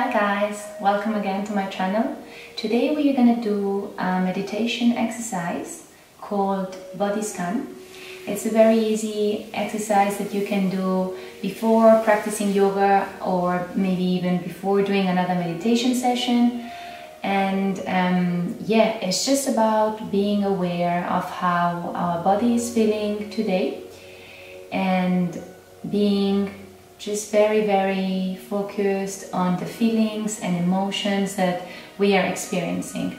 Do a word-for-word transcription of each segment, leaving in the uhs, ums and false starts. Hi guys, welcome again to my channel. Today we're gonna do a meditation exercise called body scan. It's a very easy exercise that you can do before practicing yoga or maybe even before doing another meditation session. And um, yeah, it's just about being aware of how our body is feeling today and being just very, very focused on the feelings and emotions that we are experiencing.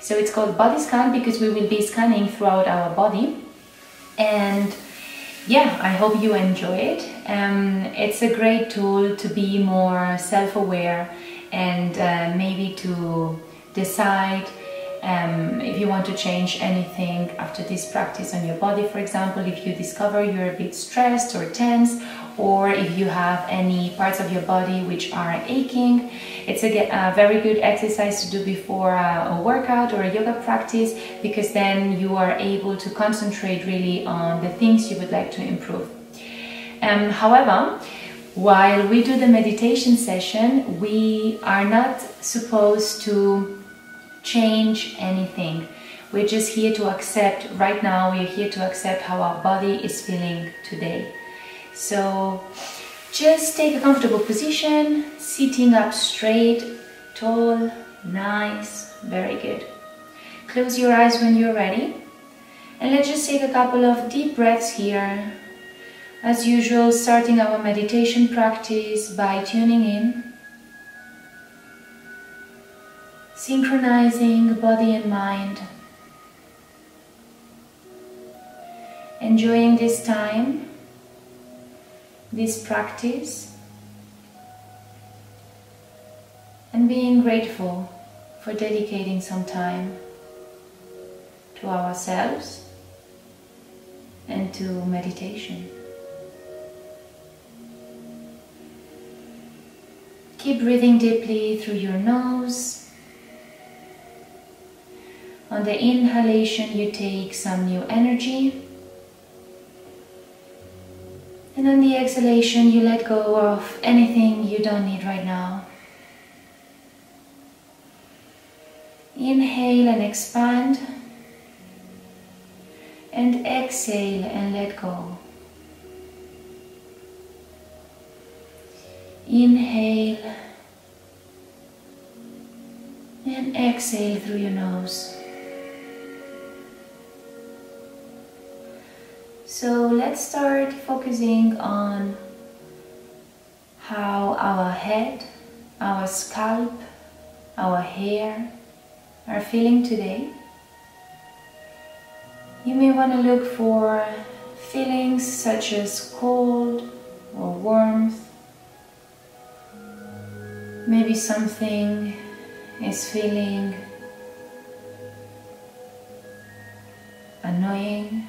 So it's called body scan because we will be scanning throughout our body. And yeah, I hope you enjoy it. Um, it's a great tool to be more self-aware and uh, maybe to decide um, if you want to change anything after this practice on your body. For example, if you discover you're a bit stressed or tense, or if you have any parts of your body which are aching. It's a, a very good exercise to do before a, a workout or a yoga practice, because then you are able to concentrate really on the things you would like to improve. Um, however, while we do the meditation session, we are not supposed to change anything. We're just here to accept, right now, we're here to accept how our body is feeling today. So just take a comfortable position, sitting up straight, tall, nice, very good. Close your eyes when you're ready. And let's just take a couple of deep breaths here. As usual, starting our meditation practice by tuning in, synchronizing body and mind. Enjoying this time, this practice, and being grateful for dedicating some time to ourselves and to meditation. Keep breathing deeply through your nose. On the inhalation, you take some new energy. And on the exhalation, you let go of anything you don't need right now. Inhale and expand. And exhale and let go. Inhale. And exhale through your nose. So let's start focusing on how our head, our scalp, our hair are feeling today. You may want to look for feelings such as cold or warmth. Maybe something is feeling annoying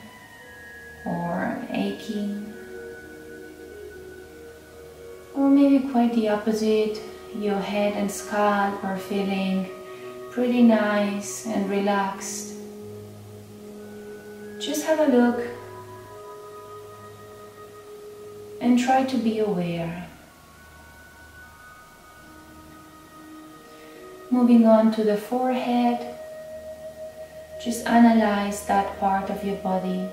or aching, or maybe quite the opposite, your head and scalp are feeling pretty nice and relaxed. Just have a look and try to be aware. Moving on to the forehead, just analyze that part of your body.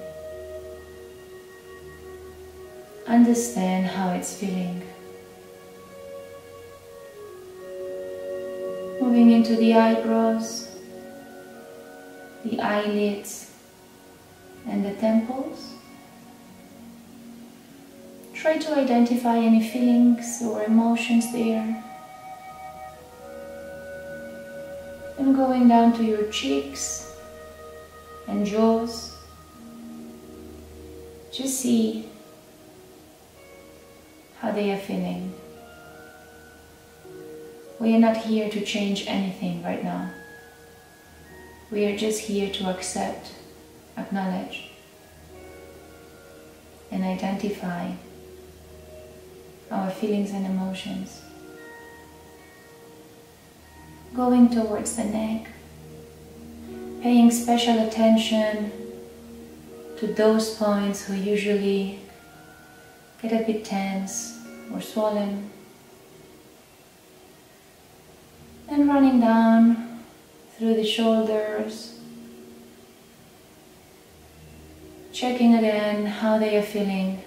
Understand how it's feeling. Moving into the eyebrows, the eyelids, and the temples. Try to identify any feelings or emotions there. And going down to your cheeks and jaws, just see how they are feeling. We are not here to change anything right now. We are just here to accept, acknowledge, and identify our feelings and emotions. Going towards the neck, paying special attention to those points who usually get a bit tense or swollen. and running down through the shoulders, checking again how they are feeling.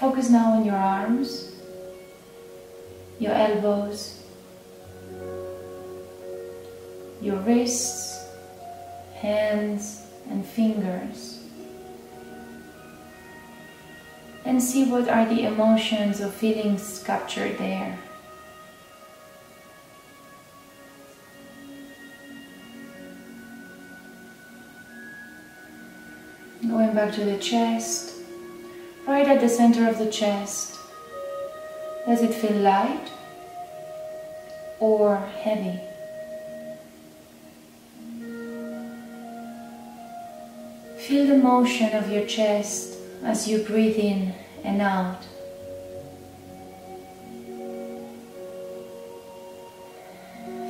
Focus now on your arms, your elbows, your wrists, hands and fingers, and see what are the emotions or feelings captured there. Going back to the chest, right at the center of the chest. Does it feel light or heavy? Feel the motion of your chest as you breathe in and out.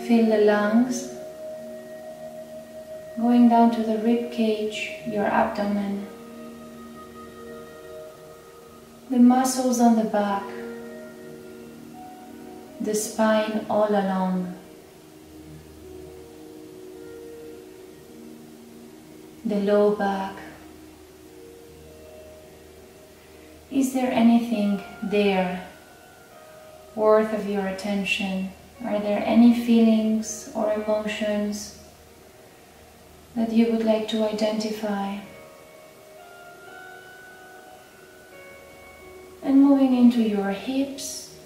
Feel the lungs going down to the rib cage, your abdomen, the muscles on the back, the spine all along, the low back. Is there anything there worth of your attention? Are there any feelings or emotions that you would like to identify? And moving into your hips,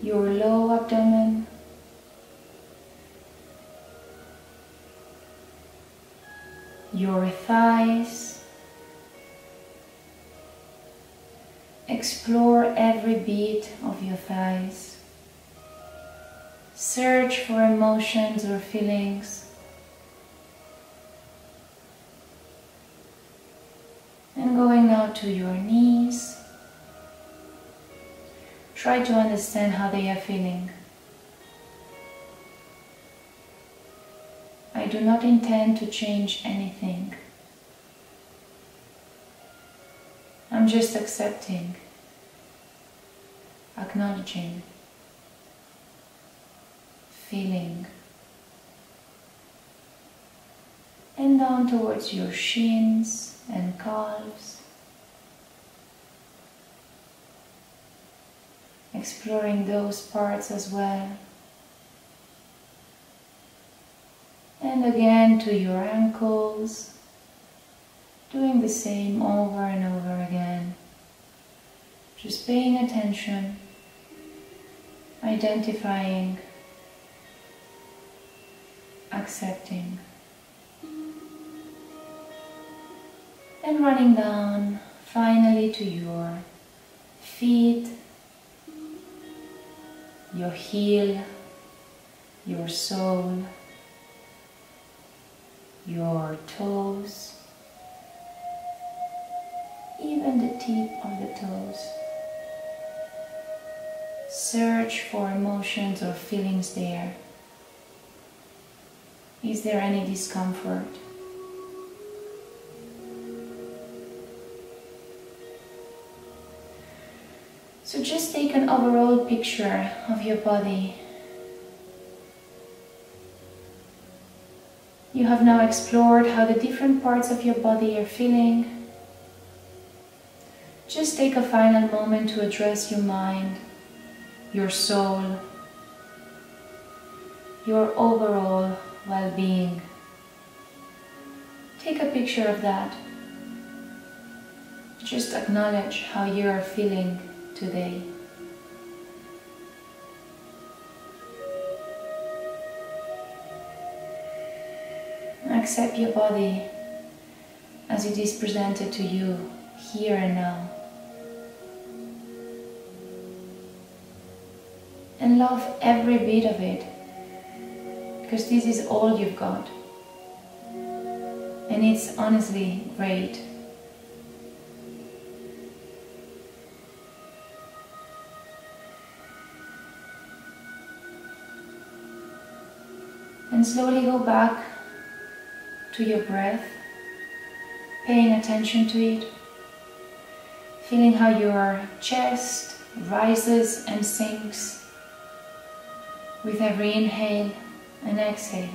your low abdomen, your thighs. Explore every beat of your thighs. Search for emotions or feelings. And going now to your knees, try to understand how they are feeling. I do not intend to change anything. I'm just accepting, acknowledging, feeling. And down towards your shins and calves, exploring those parts as well. And again to your ankles, doing the same over and over again. Just paying attention, identifying, accepting. And running down finally to your feet, your heel, your sole, your toes, even the tip of the toes. Search for emotions or feelings there. Is there any discomfort? So just take an overall picture of your body. You have now explored how the different parts of your body are feeling. Just take a final moment to address your mind, your soul, your overall well-being. Take a picture of that. Just acknowledge how you are feeling today. Accept your body as it is presented to you here and now. And love every bit of it, because this is all you've got. And it's honestly great. And slowly go back to your breath, paying attention to it. feeling how your chest rises and sinks with every inhale and exhale.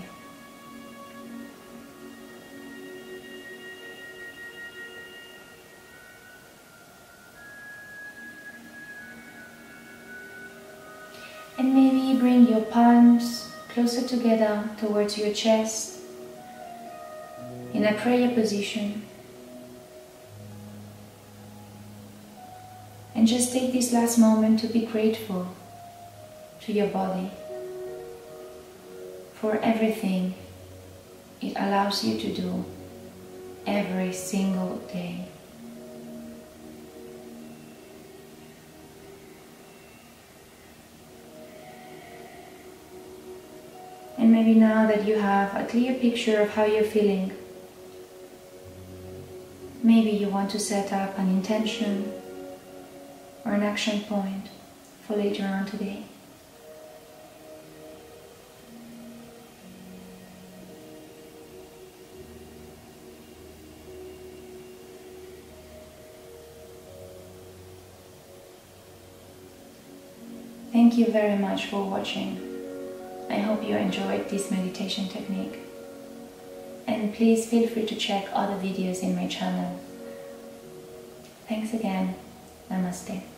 And maybe bring your palms closer together towards your chest in a prayer position. And just take this last moment to be grateful to your body for everything it allows you to do every single day. And maybe now that you have a clear picture of how you're feeling, maybe you want to set up an intention or an action point for later on today. Thank you very much for watching. I hope you enjoyed this meditation technique, and please feel free to check other videos in my channel. Thanks again. Namaste.